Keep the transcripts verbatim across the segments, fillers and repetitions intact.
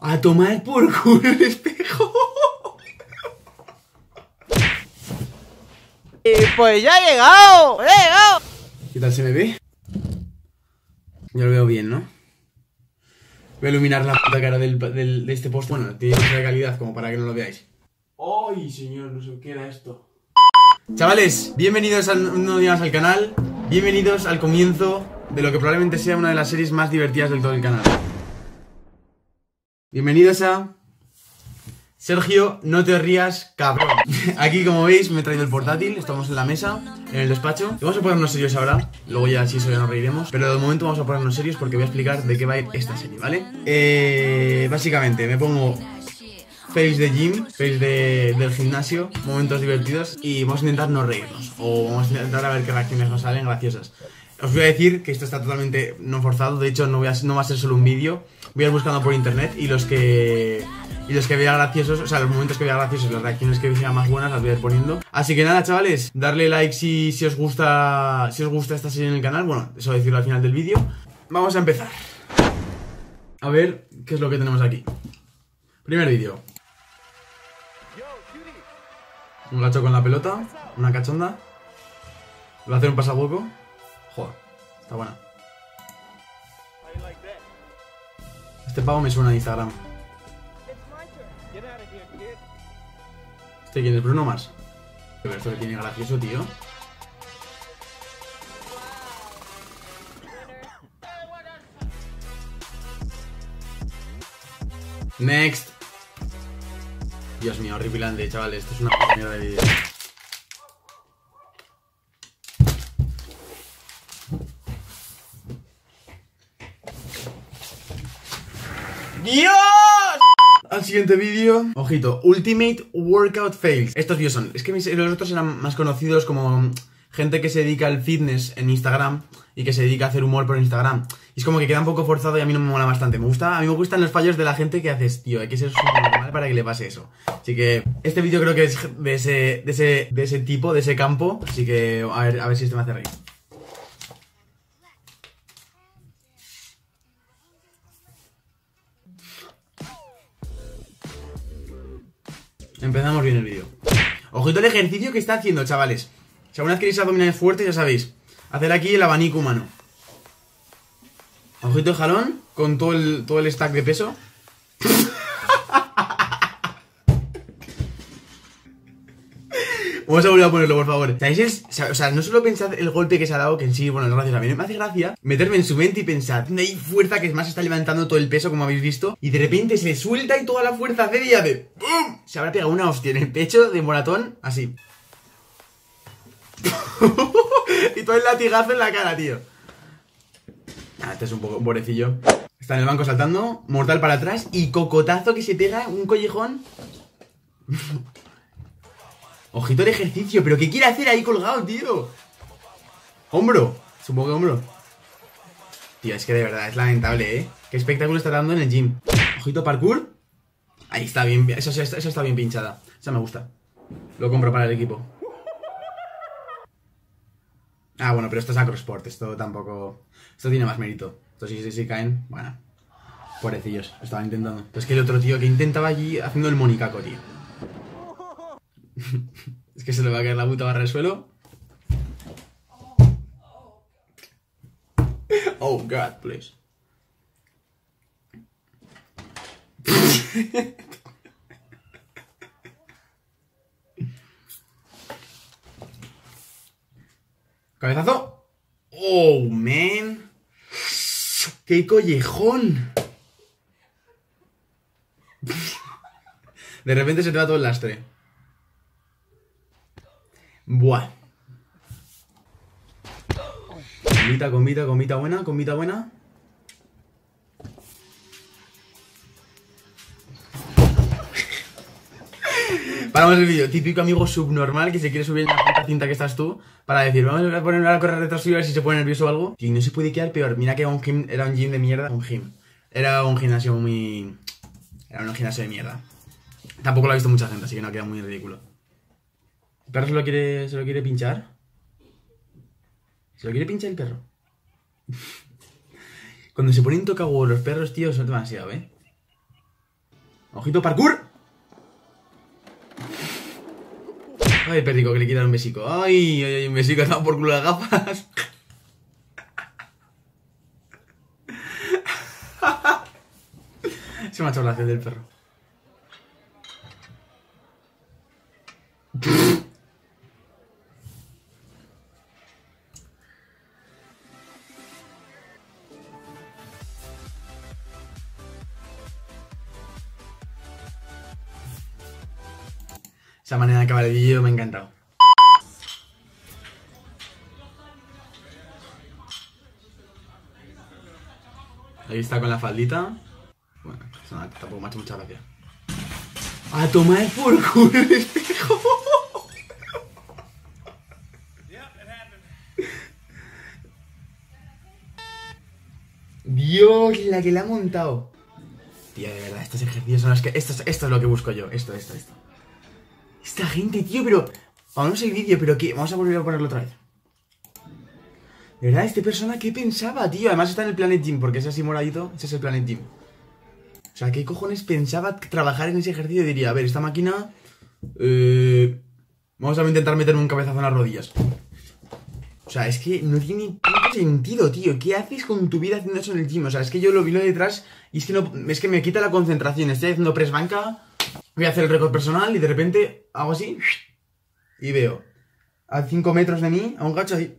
A tomar por culo el espejo. Y pues ya he llegado, he llegado. ¿Qué tal se me ve? Yo lo veo bien, ¿no? Voy a iluminar la puta cara del, del, de este post. Bueno, tiene mucha calidad como para que no lo veáis. ¡Ay, señor! No sé qué era esto. Chavales, bienvenidos a un nuevo día más al canal. Bienvenidos al comienzo de lo que probablemente sea una de las series más divertidas del todo el canal. Bienvenidos a... Sergio, no te rías, cabrón. Aquí, como veis, me he traído el portátil. Estamos en la mesa, en el despacho. Vamos a ponernos serios ahora. Luego ya, si eso ya nos reiremos. Pero de momento vamos a ponernos serios porque voy a explicar de qué va a ir esta serie, ¿vale? Eh, básicamente, me pongo... Face de gym, face de, del gimnasio, momentos divertidos y vamos a intentar no reírnos. O vamos a intentar a ver qué reacciones nos salen graciosas. Os voy a decir que esto está totalmente no forzado. De hecho, no, voy a, no va a ser solo un vídeo. Voy a ir buscando por internet y los que... Y los que vea graciosos, o sea, los momentos que vea graciosos, las reacciones que vean más buenas las voy a ir poniendo. Así que nada, chavales, darle like si, si os gusta si os gusta esta serie en el canal. Bueno, eso voy a decirlo al final del vídeo. Vamos a empezar. A ver qué es lo que tenemos aquí. Primer vídeo. Un gacho con la pelota, una cachonda. Va a hacer un pasahueco. Joder, está buena. Este pavo me suena a Instagram. ¿Este quién es? Bruno Mars. Pero esto le tiene gracioso, tío. Next. Dios mío, horripilante, chavales. Esto es una puta mierda de vídeo. ¡Dios! Al siguiente vídeo. Ojito, Ultimate Workout Fails. Estos vídeos son... Es que mis, los otros eran más conocidos como... Gente que se dedica al fitness en Instagram y que se dedica a hacer humor por Instagram. Y es como que queda un poco forzado y a mí no me mola bastante. Me gusta, a mí me gustan los fallos de la gente que haces, tío. Hay que ser súper normal para que le pase eso. Así que este vídeo creo que es de ese, de ese, de ese tipo, de ese campo. Así que a ver, a ver si esto me hace reír. Empezamos bien el vídeo. Ojito el ejercicio que está haciendo, chavales. Si alguna vez queréis abdominales fuertes, ya sabéis, hacer aquí el abanico humano. Ojito de jalón, con todo el, todo el stack de peso. Vamos a volver a ponerlo, por favor. ¿Sabéis? Es, o sea, no solo pensad el golpe que se ha dado, que en sí, bueno, gracias a mí, me hace gracia meterme en su mente y pensar, hay fuerza que más está levantando todo el peso, como habéis visto, y de repente se suelta y toda la fuerza hace y hace ¡bum! Se habrá pegado una hostia en el pecho de moratón, así. Y todo el latigazo en la cara, tío. Ah, este es un poco un pobrecillo. Está en el banco saltando, mortal para atrás y cocotazo que se pega, un collejón. Ojito de ejercicio, pero ¿qué quiere hacer ahí colgado, tío? Hombro, supongo que hombro. Tío, es que de verdad es lamentable, ¿eh? Qué espectáculo está dando en el gym. Ojito parkour. Ahí está bien, eso, eso, eso está bien pinchada. Esa me gusta. Lo compro para el equipo. Ah, bueno, pero esto es acrosport, esto tampoco... Esto tiene más mérito. Esto sí, sí, sí caen, bueno. Pobrecillos, lo estaban intentando. Pero es que el otro tío que intentaba allí haciendo el monicaco, tío. Es que se le va a caer la puta barra al suelo. Oh, God, please. Cabezazo. Oh, man. Qué collejón. De repente se te va todo el lastre. Buah. Comita, comita, comita buena, comita buena. Paramos el vídeo, típico amigo subnormal que se quiere subir en la puta cinta que estás tú para decir, vamos a poner a correr detrás suyo a ver si se pone nervioso o algo. Y no se puede quedar peor, mira que era un gym, era un gym de mierda. Un gym, era un gimnasio muy... Era un gimnasio de mierda. Tampoco lo ha visto mucha gente, así que no queda muy ridículo. ¿El perro se lo quiere, se lo quiere pinchar? ¿Se lo quiere pinchar el perro? Cuando se ponen tocahuevos los perros, tío, son demasiado, ¿eh? Ojito parkour. Ay, perdico, que le quitan un besico. Ay, ay, ay, un besico, estaba por culo las gafas. Se me ha hecho la piel del perro. Esa manera de acabar el vídeo me ha encantado. Ahí está con la faldita. Bueno, pues nada, tampoco me ha hecho mucha gracia. ¡A tomar por culo! Dios, la que le ha montado. Tío, de verdad, estos ejercicios son los que... Esto, esto es lo que busco yo. Esto, esto, esto. Esta gente, tío, pero... Aún no sé el vídeo, pero ¿qué? Vamos a volver a ponerlo otra vez. De verdad, esta persona, ¿qué pensaba, tío? Además está en el Planet Gym, porque es así moradito. Ese es el Planet Gym. O sea, ¿qué cojones pensaba trabajar en ese ejercicio? Diría, a ver, esta máquina... Eh, vamos a intentar meterme un cabezazo en las rodillas. O sea, es que no tiene ni puto sentido, tío. ¿Qué haces con tu vida haciendo eso en el gym? O sea, es que yo lo vi lo detrás y es que, no, es que me quita la concentración. Estoy haciendo press banca... Voy a hacer el récord personal y de repente hago así y veo a cinco metros de mí a un gacho así.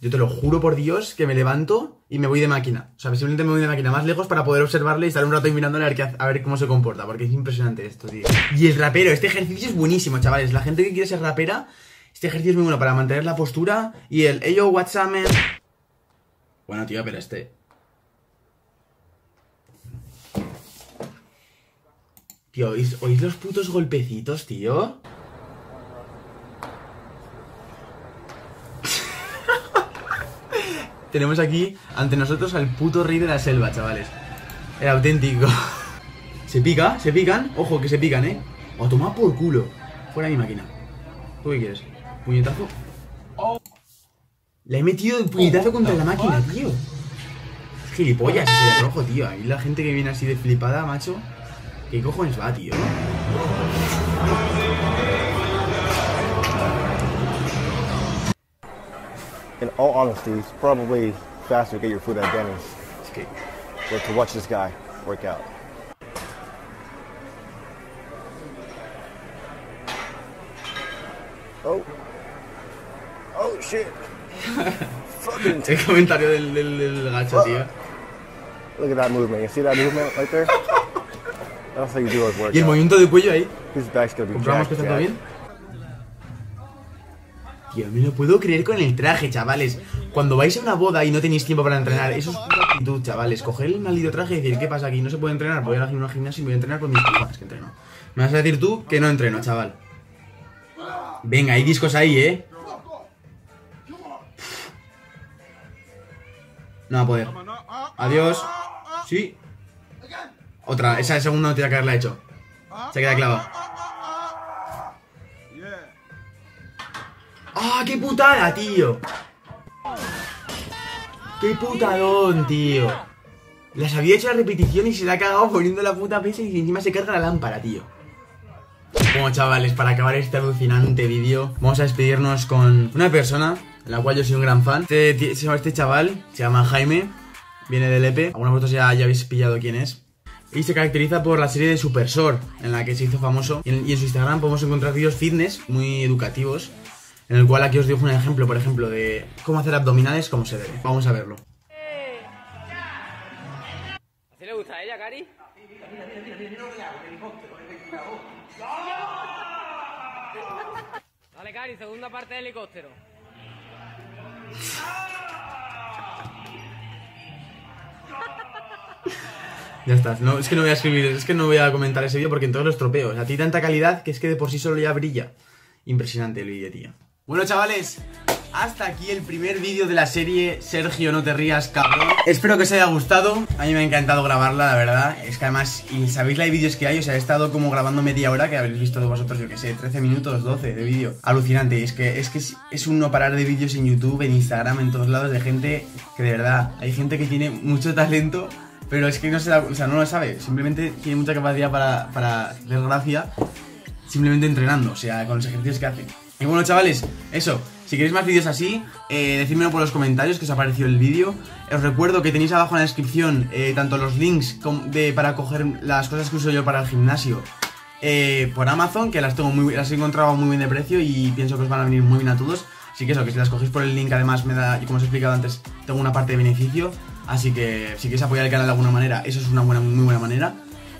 Yo te lo juro por Dios que me levanto y me voy de máquina. O sea, simplemente me voy de máquina más lejos para poder observarle y estar un rato ahí mirándole a ver, qué hace, a ver cómo se comporta. Porque es impresionante esto, tío. Y el rapero, este ejercicio es buenísimo, chavales. La gente que quiere ser rapera, este ejercicio es muy bueno para mantener la postura. Y el, hey yo, what's up, man. Bueno, tío, pero este... Tío, ¿oís, ¿oís los putos golpecitos, tío? Tenemos aquí ante nosotros al puto rey de la selva, chavales. El auténtico. Se pica, se pican. Ojo, que se pican, ¿eh? O toma por culo. Fuera mi máquina. ¿Tú qué quieres? ¿Puñetazo? Le he metido el puñetazo contra la máquina, tío. Es gilipollas ese de rojo, tío. Ahí la gente que viene así de flipada, macho. ¿Qué cojones va, tío? In all honesty, it's probably faster to get your food at Denny's. It's okay. But to watch this guy work out. Oh. Oh shit. Fucking el comentario del, del, del gacho, oh. Tío. Look at that movement. You see that movement right there? Y el movimiento de cuello ahí. Comprobamos que está todo bien. Tío, me lo puedo creer con el traje, chavales. Cuando vais a una boda y no tenéis tiempo para entrenar, eso es puta actitud, chavales. Coger el maldito traje y decir, ¿qué pasa aquí? No se puede entrenar, voy a ir a una gimnasia y voy a entrenar con mis cojones que entreno. Me vas a decir tú que no entreno, chaval. Venga, hay discos ahí, ¿eh? No va a poder. Adiós. Sí. Otra, esa segunda no tiene que haberla hecho. Se queda clavada. ¡Ah, qué putada, tío! ¡Qué putadón, tío! Las había hecho la repetición y se la ha cagado poniendo la puta pesa y encima se carga la lámpara, tío. Bueno, chavales, para acabar este alucinante vídeo, vamos a despedirnos con una persona de la cual yo soy un gran fan. Este, este chaval se llama Jaime, viene de Lepe. Algunos de vosotros ya, ya habéis pillado quién es. Y se caracteriza por la serie de Super Sor, en la que se hizo famoso. Y en, y en su Instagram podemos encontrar vídeos fitness muy educativos, en el cual aquí os dejo un ejemplo, por ejemplo, de cómo hacer abdominales como se debe. Vamos a verlo. ¿A ti le gusta a ella, Cari? Dale, Cari, segunda parte del helicóptero. Ya está, no, es que no voy a escribir, es que no voy a comentar ese vídeo porque entonces lo estropeo. O sea, tiene tanta calidad que es que de por sí solo ya brilla. Impresionante el vídeo, tío. Bueno, chavales, hasta aquí el primer vídeo de la serie Sergio, no te rías, cabrón. Espero que os haya gustado. A mí me ha encantado grabarla, la verdad. Es que además, y sabéis la de vídeos que hay, o sea, he estado como grabando media hora, que habréis visto vosotros, yo que sé, trece minutos, doce de vídeo. Alucinante, es que, es que es, es un no parar de vídeos en YouTube, en Instagram, en todos lados, de gente que de verdad, hay gente que tiene mucho talento Pero es que no se da, o sea, no lo sabe. Simplemente tiene mucha capacidad para, para hacer gracia, simplemente entrenando, o sea, con los ejercicios que hace. Y bueno, chavales, eso. Si queréis más vídeos así, eh, decídmelo por los comentarios que os ha parecido el vídeo. Os recuerdo que tenéis abajo en la descripción eh, tanto los links de, para coger las cosas que uso yo para el gimnasio eh, por Amazon, que las tengo muy, las he encontrado muy bien de precio y pienso que os van a venir muy bien a todos. Así que eso, que si las cogéis por el link, además me da, y como os he explicado antes, tengo una parte de beneficio. Así que si queréis apoyar el canal de alguna manera, eso es una buena, muy buena manera.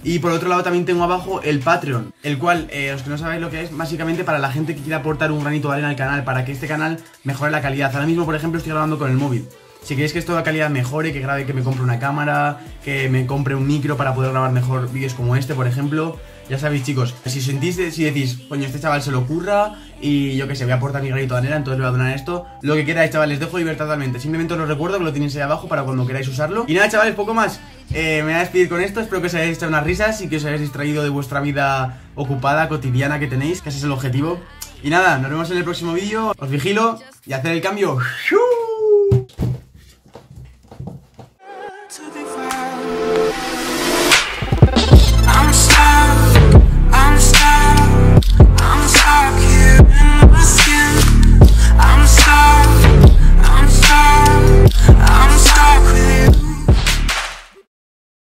Y por otro lado también tengo abajo el Patreon, el cual, eh, los que no sabéis lo que es, básicamente para la gente que quiera aportar un granito de arena al canal, para que este canal mejore la calidad. Ahora mismo, por ejemplo, estoy grabando con el móvil. Si queréis que esto la calidad mejore, que grabe, que me compre una cámara, que me compre un micro para poder grabar mejor vídeos como este, por ejemplo. Ya sabéis, chicos, si sentís, si decís, coño, este chaval se lo curra y yo que sé, voy a aportar mi granito de arena, entonces le voy a donar esto. Lo que queráis, chavales, les dejo libertad totalmente. Simplemente os lo recuerdo que lo tenéis ahí abajo para cuando queráis usarlo. Y nada, chavales, poco más. Eh, me voy a despedir con esto. Espero que os hayáis echado unas risas y que os hayáis distraído de vuestra vida ocupada, cotidiana que tenéis, que ese es el objetivo. Y nada, nos vemos en el próximo vídeo. Os vigilo y hacer el cambio.